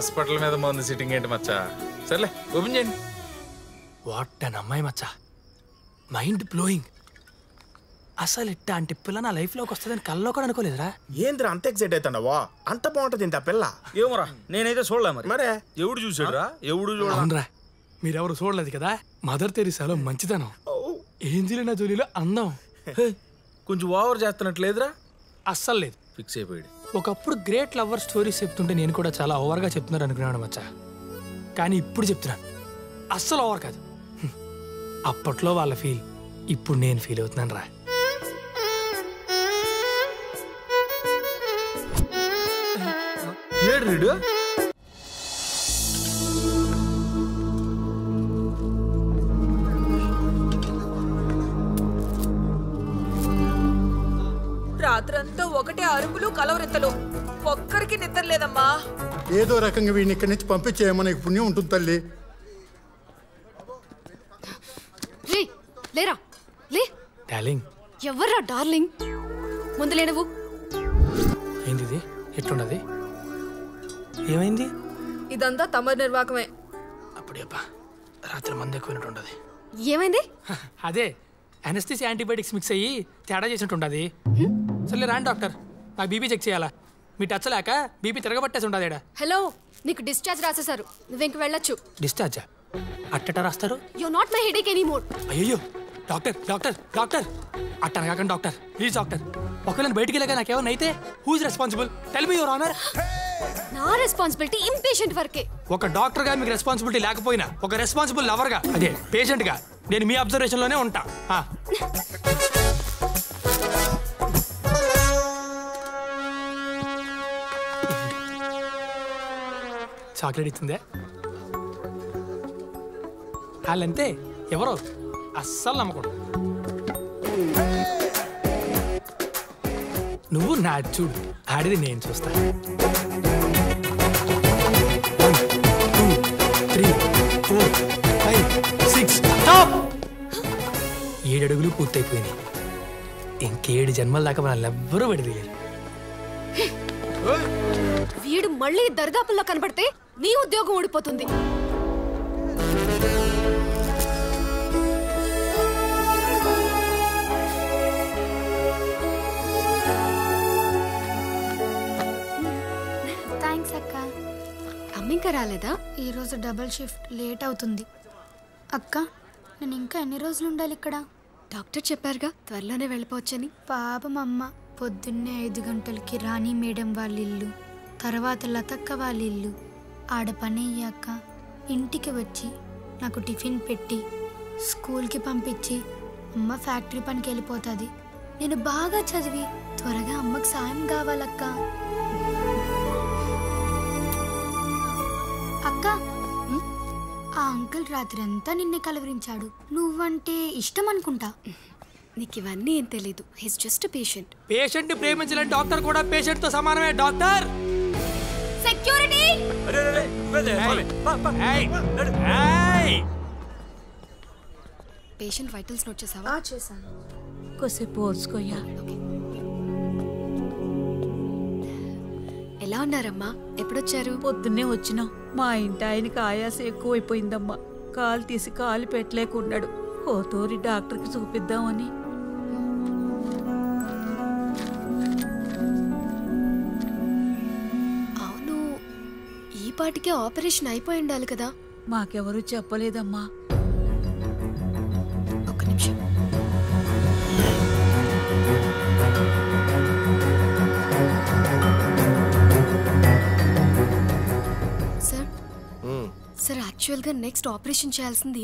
Hospital మీద మందు sitting ఏంటి మచ్చా? సర్లే ఓపెన్ చేయండి. వాట్ అన్ అమ్మాయి మచ్చా, మైండ్ బ్లోయింగ్. అసలు ఇట్ట అంటే పిల్ల నా లైఫ్లోకి వస్తుందని కల్లో కూడా అనుకోలేదురా. ఏంద్రా అంత ఎక్సైట్ అవుతావా? అంత బాగుంటుంది ఇంత పిల్ల. ఏమోరా నేనైతే చూడలే. మరే ఎవడు చూసాడురా? ఎవడు చూడరా? మీరెవరు చూడలేదు కదా. మదర్ తెరిసాలో మంచితనం, ఏంజెలినా జోలీలో అందం. కొంచెం ఓవర్ చేస్తున్నట్లేదురా? అస్సలు లేదు, ఫిక్స్ అయిపోయాడు. ఒకప్పుడు గ్రేట్ లవర్ స్టోరీస్ చెప్తుంటే నేను కూడా చాలా ఓవర్గా చెప్తున్నాను అనుకున్నాను మచ్చా, కానీ ఇప్పుడు చెప్తున్నాను అస్సలు ఓవర్ కాదు. అప్పట్లో వాళ్ళ ఫీల్ ఇప్పుడు నేను ఫీల్ అవుతున్నాను రా. ఏడు రాత్రంతా ఒకటే అరుపులు కలవరెత్తలు, ఒక్కరికి నిద్ర లేదమ్మా. ఏదో రకంగా వీడిని ఇక్కడి నుంచి పంపించేయమో నీకు పుణ్యం ఉంటుంది తల్లి. లేరా లే డార్లింగ్. ఎవర్రా డార్లింగ్? ముందు లేనవు. ఏంది ఇది? ఎట్లున్నది? ఏమైంది? ఇదంతా తమ నిర్వాకమే. అప్పుడే అబ్బా రాత్రి మంది ఎక్కువైనట్టుండదు. ఏమైంది? అదే అనస్థీసియా యాంటీబయాటిక్స్ మిక్స్ అయ్యి తేడా చేసినట్టుండది. సరే రాండి డాక్టర్, నాకు బీపీ చెక్ చేయాలా? మీ టచ్ లేక బీపీ తిరగబట్టేసి ఉండదు. హలో, నీకు డిశ్చార్జ్ రాసేసారు, నువ్వు ఇంక వెళ్ళొచ్చు. డిశ్చార్జా? అట్టా రాస్తారు. You not my headache anymore. అయ్యో డాక్టర్ డాక్టర్ డాక్టర్ అట్టన కాకండి డాక్టర్, ప్లీజ్ డాక్టర్. ఒకవేళ బయటికి వెళ్ళాక నాకేమైనా అయితే who is responsible? Tell me your honour. నా రెస్పాన్సిబిలిటీ ఇంపేషెంట్ వరకే. ఒక డాక్టర్ గా మీకు రెస్పాన్సిబిలిటీ లేకపోయినా ఒక రెస్పాన్సిబుల్ లవర్ గా, అదే పేషెంట్ గా నేను మీ అబ్జర్వేషన్ లోనే ఉంటా. చాక్లెట్ ఇచ్చిందే వాళ్ళంతే, ఎవరో అస్సలు నమ్మకూడదు. నువ్వు నా చూడు, ఆడిది నేను చూస్తా. 1 2 3 4 5 6 స్టాప్. 7 అడుగులు పూర్తయిపోయినాయి. ఇంకేడు జన్మల దాకా మనల్ని ఎవ్వరూ విడదీయలేరు. వీడు మళ్ళీ దరిదాపుల్లో కనబడితే నీ ఉద్యోగం ఊడిపోతుంది. థ్యాంక్స్ అక్క. అమ్మ ఇంకా రాలేదా? ఈరోజు డబుల్ షిఫ్ట్, లేట్ అవుతుంది. అక్క నేను ఇంకా ఎన్ని రోజులు ఉండాలి ఇక్కడ? డాక్టర్ చెప్పారుగా త్వరలోనే వెళ్ళిపోవచ్చని. పాపం అమ్మ పొద్దున్నే 5 గంటలకి రాణి మేడం వాళ్ళ ఇల్లు, తర్వాత లతక్క వాళ్ళ ఇల్లు, ఆడ పని అయ్యాక ఇంటికి వచ్చి నాకు టిఫిన్ పెట్టి స్కూల్కి పంపించి అమ్మ ఫ్యాక్టరీ పనికి వెళ్ళిపోతుంది. నేను బాగా చదివి త్వరగా అమ్మకు సాయం కావాలక్క. అక్క ఆ అంకుల్ రాత్రి అంతా నిన్నే కలవరించాడు, నువ్వంటే ఇష్టం అనుకుంటా. నీకు ఇవన్నీ ఏం తెలీదు, హిస్ జస్ట్ పేషెంట్. పేషెంట్ ప్రేమించాలని డాక్టర్ కూడా పేషెంట్ తో సమానమే doctor. Security! Patient vitals note చేసావా? చేశాను. కొసేపు ఓర్చుకోయా. ఎలా ఉన్నారమ్మా? ఎప్పుడొచ్చారు? పొద్దున్నే వచ్చినాం. మా ఇంటి ఆయనకి ఆయాసం ఎక్కువైపోయిందమ్మా, కాలు తీసి కాలు పెట్టలేకున్నాడు. కోతూరి డాక్టర్కి చూపిద్దామని. అవును, ఈ పాటికే ఆపరేషన్ అయిపోయి ఉండాలి కదా? మాకెవరూ చెప్పలేదమ్మా. ఒక్క నిమిషం. సార్ యాక్చువల్ గా నెక్స్ట్ ఆపరేషన్ చేయాల్సింది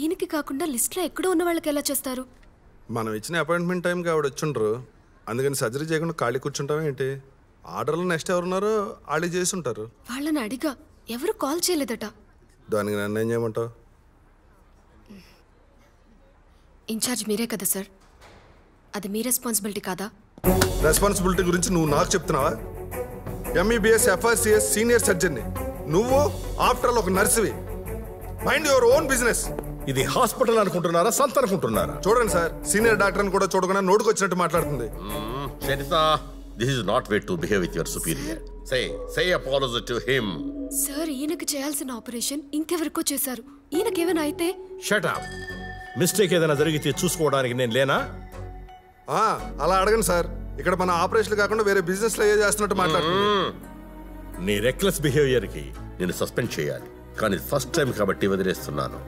ఈయనకి కాకుండా లిస్ట్ లో ఎక్కడో ఉన్న వాళ్ళకి ఎలా చేస్తారు? మనం ఇచ్చిన అపాయింట్మెంట్ టైం ఆవిడ వచ్చుండ్రు, అందుకని సర్జరీ చేయకుండా ఖాళీ కూర్చుంటాం ఏంటి? ఆర్డర్లు నెక్స్ట్ ఎవరున్నారో వాళ్ళు చేసి ఉంటారు. వాళ్ళని అడిగా ఎవరు కాల్ చేయలేదట. దానికి నన్ను ఏం చేయమంటావు? ఇన్ఛార్జ్ మీరే కదా సార్, అది మీ రెస్పాన్సిబిలిటీ కాదా? రెస్పాన్సిబిలిటీ గురించి నువ్వు నాకు చెప్తున్నావా? ఎంఈబిఎస్ ఎఫ్ఆర్సిఎస్ సీనియర్ సర్జన్ని నువ్వు, ఆఫ్టర్ ఆల్ ఒక నర్సువి. Mind your own business. ఇది హాస్పిటల్ అనుకుంటున్నారా, సంత అనుకుంటున్నారా? చూడండి సార్, సీనియర్ డాక్టర్ కూడా చూడకుండా నోటికి వచ్చినట్టు మాట్లాడుతుంది. This is not way to behave with your superior. Say apology to him. Sir ఈయనకు చేయాల్సిన ఆపరేషన్ ఇంకెవరికో చేశారు. ఈయనకేమైతే షట్ అప్. మిస్టేక్ ఏదైనా జరిగితే చూసుకోవడానికి నేను లేనా? అలా అడగండి సార్. ఇక్కడ మన ఆపరేషన్లు కాకుండా వేరే బిజినెస్ లో ఏ చేస్తున్నట్టు మాట్లాడుతున్నాను. నీ రెక్లెస్ బిహేవియర్ కి నేను సస్పెండ్ చేయాలి, కానీ ఫస్ట్ టైం కాబట్టి వదిలేస్తున్నాను.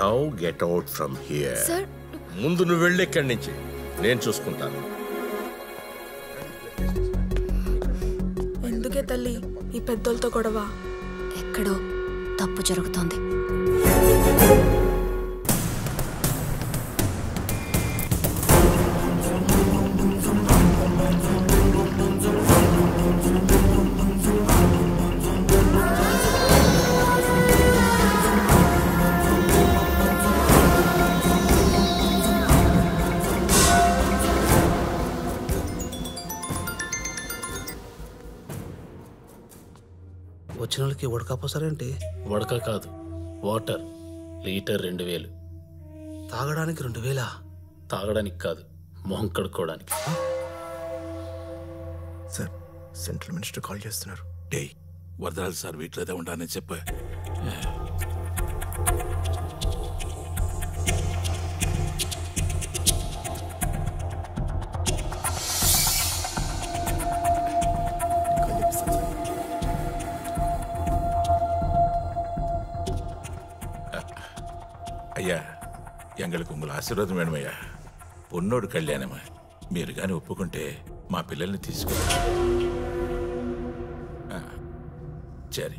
Now get out from here. ముందు నువ్వు వెళ్ళి ఇక్కడి నుంచి, నేను చూసుకుంటాను. ఎందుకే తల్లి ఈ పెద్దలతో గొడవ? ఎక్కడో తప్పు జరుగుతోంది. వచ్చిన వాళ్ళకి వడకపోసారేంటి? వడక కాదు, వాటర్. లీటర్ 2000. తాగడానికి 2000? తాగడానికి కాదు, మొహం కడుక్కోవడానికి. సార్, సెంట్రల్ మినిస్టర్ కాల్ చేస్తున్నారు. డే వరదరాజు సార్ వీటిలో ఏదో ఉండాలని చెప్పా. எங்களுக்கு உங்கள் ஆசீர்வாதம் வேணுமையா. பொண்ணோடு கல்யாணமா మీరు కానీ ఒప్పుకుంటే మా పిల్లల్ని తీసుకో. సరే.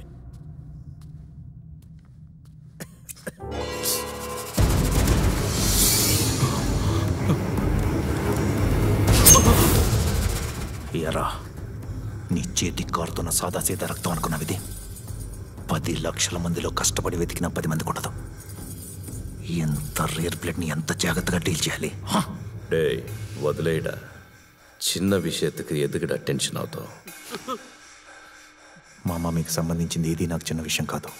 ఎరా, నీ చేతి కారుతున్న సాదాసీదా రక్తం అనుకున్నావిది? 10 లక్షల మందిలో కష్టపడి వెతికిన 10 మంది కొట్టదు. ఎంత రేర్ ప్లేట్ని ఎంత జాగ్రత్తగా డీల్ చేయాలి. డే వదిలేడా, చిన్న విషయతకి ఎదుగుడా టెన్షన్ అవుతావు. మా అమ్మకి సంబంధించింది ఇది నాకు చిన్న విషయం కాదు.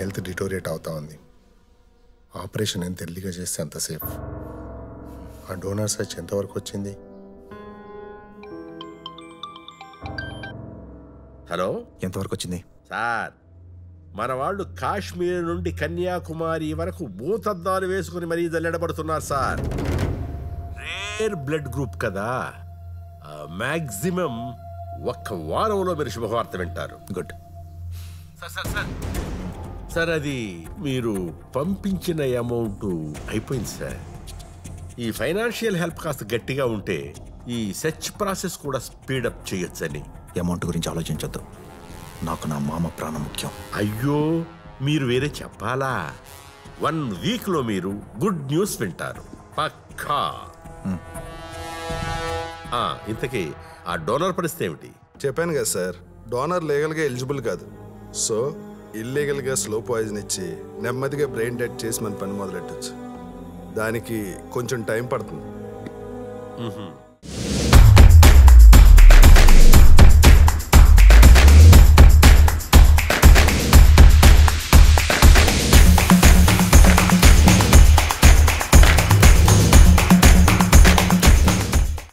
హెల్త్ డిటోరియేట్ అవుతా ఉంది. ఆపరేషన్ ఎంత ఎర్లీగా చేస్తే అంత సేఫ్. ఆ డోనర్ సర్చ్ ఎంతవరకు వచ్చింది? హలో, ఎంతవరకు వచ్చింది సార్? మన వాళ్ళు కాశ్మీర్ నుండి కన్యాకుమారి వరకు భూతద్దాలు వేసుకుని మరీ జల్లెడబడుతున్నారు సార్. రేర్ బ్లడ్ గ్రూప్ కదా, మ్యాక్సిమం 1 వారంలో మీరు శుభవార్త వింటారు. Good sir. Sir sir sir అది మీరు పంపించిన అమౌంట్ అయిపోయింది సార్. ఈ ఫైనాన్షియల్ హెల్ప్ కాస్త గట్టిగా ఉంటే ఈ సెర్చ్ ప్రాసెస్ కూడా స్పీడప్ చేయొచ్చని. అమౌంట్ గురించి ఆలోచించద్దు, నాకు నా మామ ప్రాణం ముఖ్యం. అయ్యో, మీరు వేరే చెప్పాలా? 1 వీక్లో మీరు గుడ్ న్యూస్ వింటారు పక్కా. ఇంతకీ ఆ డోనర్ పరిస్థితి ఏమిటి? చెప్పాను కదా సార్, డోనర్ లీగల్గా ఎలిజిబుల్ కాదు. సో ఇల్లీగల్గా స్లో పాయిజన్ ఇచ్చి నెమ్మదిగా బ్రెయిన్ డెడ్ చేసి మన పని మొదలెట్టచ్చు. దానికి కొంచెం టైం పడుతుంది.